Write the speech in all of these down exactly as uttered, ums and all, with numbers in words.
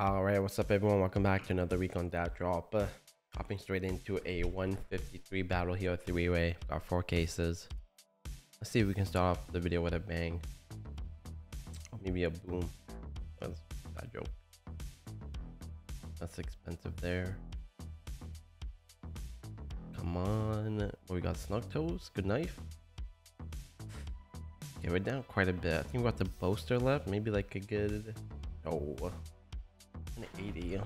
All right, what's up everyone, welcome back to another week on DatDrop. Uh, hopping straight into a one fifty-three battle here, three-way. Got four cases. Let's see if we can start off the video with a bang. Maybe a boom. That's a bad joke. That's expensive there. Come on. Oh, we got Snug Toes, good knife. Okay, we're down quite a bit. I think we got the booster left, maybe like a good, oh, an eighty. I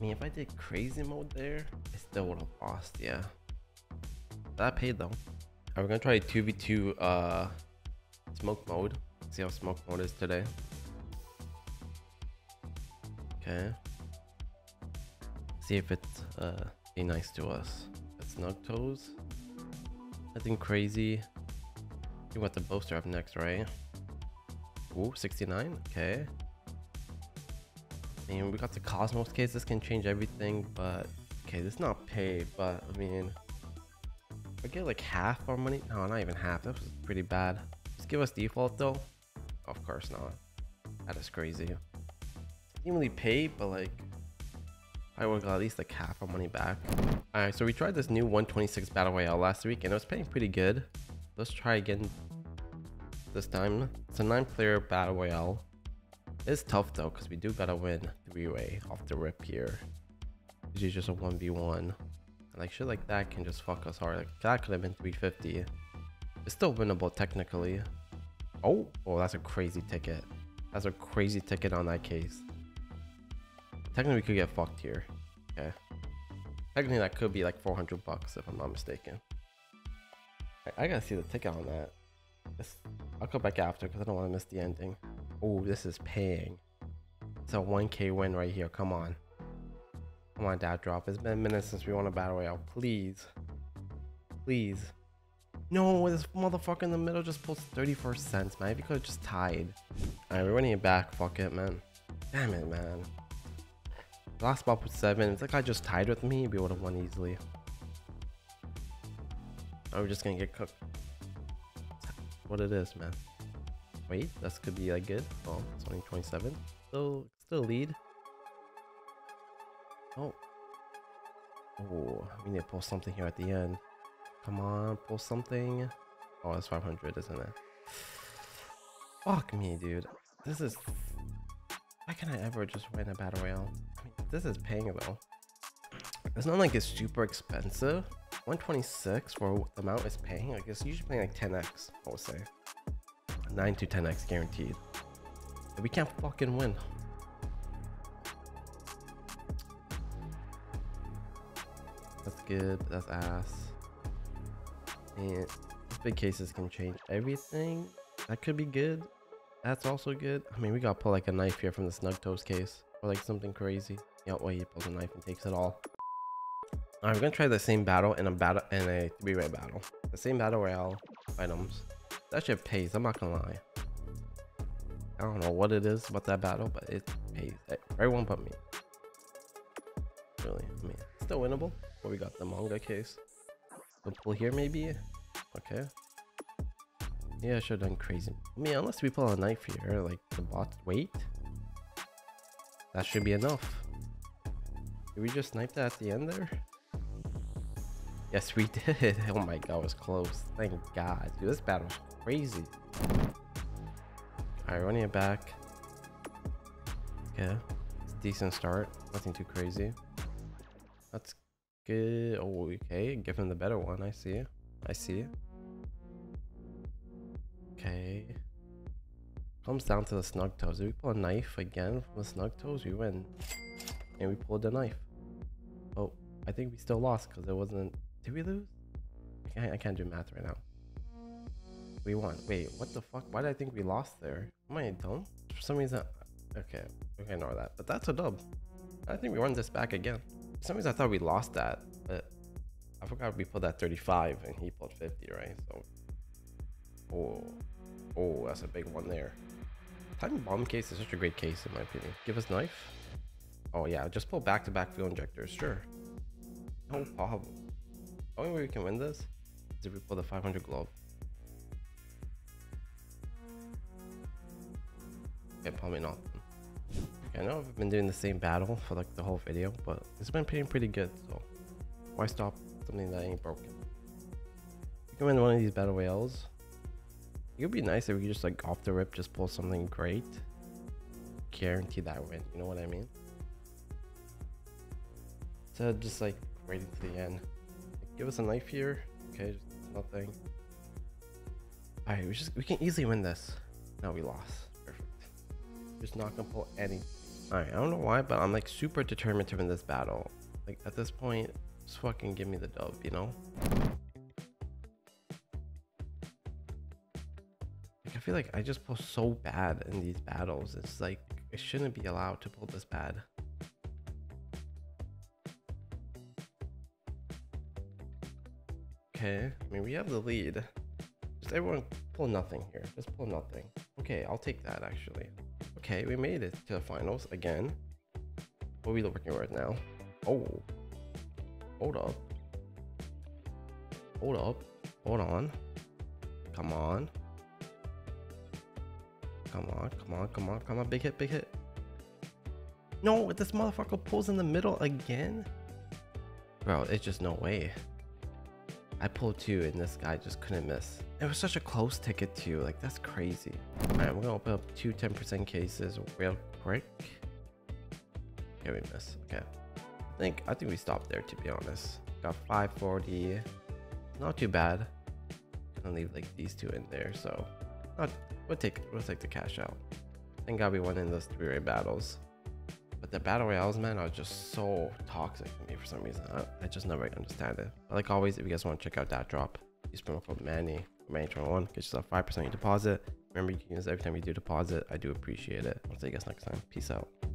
mean, if I did crazy mode there, I still would have lost, yeah. That paid though. Alright, we're gonna try a two v two uh, smoke mode. See how smoke mode is today. Okay. See if it's uh, be nice to us. That's Snug Toes. Nothing crazy. You got the booster up next, right? Ooh, sixty-nine. Okay. I mean, we got the Cosmos case. This can change everything, but okay, this is not paid. But I mean, I get like half our money. No, not even half. That was pretty bad. Just give us default though. Of course not. That is crazy. Didn't really pay, but like, I would got at least like half our money back. All right, so we tried this new one twenty-six battle royale last week, and it was paying pretty good. Let's try again this time. It's a nine player battle royale. It's tough though, because we do gotta win three-way off the rip here. This is just a one v one. And like shit like that can just fuck us hard. Like that could have been three fifty. It's still winnable technically. Oh, oh, that's a crazy ticket. That's a crazy ticket on that case. Technically we could get fucked here. Okay. Technically that could be like four hundred bucks if I'm not mistaken. I gotta see the ticket on that. It's, I'll come back after because I don't want to miss the ending. Oh, this is paying. It's a one K win right here. Come on. Come on, DatDrop. It's been minutes since we won a battle royale. Please. Please. No, this motherfucker in the middle just pulls thirty-four cents, man. If you could have just tied. Alright, we're running it back. Fuck it, man. Damn it, man. Last spot was seven. If that guy just tied with me, we would have won easily. Oh, we're just gonna get cooked. That's what it is, man. Wait, this could be like good. Oh, it's only twenty-seven. Still, still lead. Oh. Oh, we need to pull something here at the end. Come on, pull something. Oh, that's five hundred, isn't it? Fuck me, dude. This is. Why can I ever just win a battle royale? I mean, this is paying though. It's not like it's super expensive. one twenty-six for what the amount is paying. I guess usually paying like ten X, I would say. nine to ten X guaranteed. But we can't fucking win. That's good. That's ass. And these big cases can change everything. That could be good. That's also good. I mean, we gotta pull like a knife here from the Snug Toes case. Or like something crazy. Yeah, well, he pulls a knife and takes it all. Alright, we're gonna try the same battle in a battle in a three-way battle. The same battle royale items. That shit pays, I'm not gonna lie. I don't know what it is about that battle, but it pays. Everyone but me. Really, I mean, it's still winnable. But we got the manga case. We'll pull here maybe. Okay. Yeah, I should have done crazy. I mean, unless we pull a knife here, like the bot. Wait. That should be enough. Did we just snipe that at the end there? Yes, we did. Oh my god, it was close. Thank god. Dude, this battle's crazy. Alright, running it back. Okay. It's a decent start. Nothing too crazy. That's good. Oh, okay. Give him the better one. I see it. I see it. Okay. Comes down to the Snug Toes. If we pull a knife again from the Snug Toes, we win. And we pulled the knife. Oh, I think we still lost because it wasn't. Did we lose? I can't, I can't do math right now. We won. Wait, what the fuck? Why did I think we lost there? Am I dumb? For some reason. Okay, we can ignore that. But that's a dub. I think we won this back again. For some reason, I thought we lost that. But I forgot we pulled that thirty-five and he pulled fifty, right? So. Oh. Oh, that's a big one there. Time Bomb case is such a great case, in my opinion. Give us knife. Oh, yeah, just pull back to back fuel injectors. Sure. No problem. The only way we can win this is if we pull the five hundred globe. Okay, probably not. Okay, I know I've been doing the same battle for like the whole video, but it's been paying pretty good, so why stop something that ain't broken? If you come in one of these battle royales, it would be nice if you just like off the rip just pull something great, guarantee that win, you know what I mean? So just like waiting to the end. Like, give us a knife here. Okay, just nothing. Alright, we just we can easily win this. Now we lost. Perfect. Just not gonna pull any. Alright, I don't know why, but I'm like super determined to win this battle. Like at this point, just fucking give me the dub, you know? Like I feel like I just pull so bad in these battles. It's like I shouldn't be allowed to pull this bad. Okay, I mean we have the lead. Just everyone pull nothing here. Just pull nothing. Okay, I'll take that actually. Okay, we made it to the finals again. What are we looking at now? Oh, hold up. Hold up. Hold on. Come on. Come on. Come on. Come on. Come on. Big hit. Big hit. No, this motherfucker pulls in the middle again. Bro, it's just no way. I pulled two and this guy just couldn't miss. It was such a close ticket too, like that's crazy. All right, we're gonna open up two ten percent cases real quick. Okay, we missed, okay. I think, I think we stopped there to be honest. Got five forty, not too bad. Gonna leave like these two in there, so. Not, we'll, take, we'll take the cash out. Thank God we won in those three-way battles. But the battle royales, man, are just so toxic to me for some reason. I, I just never understand it. But like always, if you guys want to check out DatDrop, use promo code Manny, Manny twenty-one, get yourself five percent of your deposit. Remember, you can use it every time you do deposit. I do appreciate it. I'll see you guys next time. Peace out.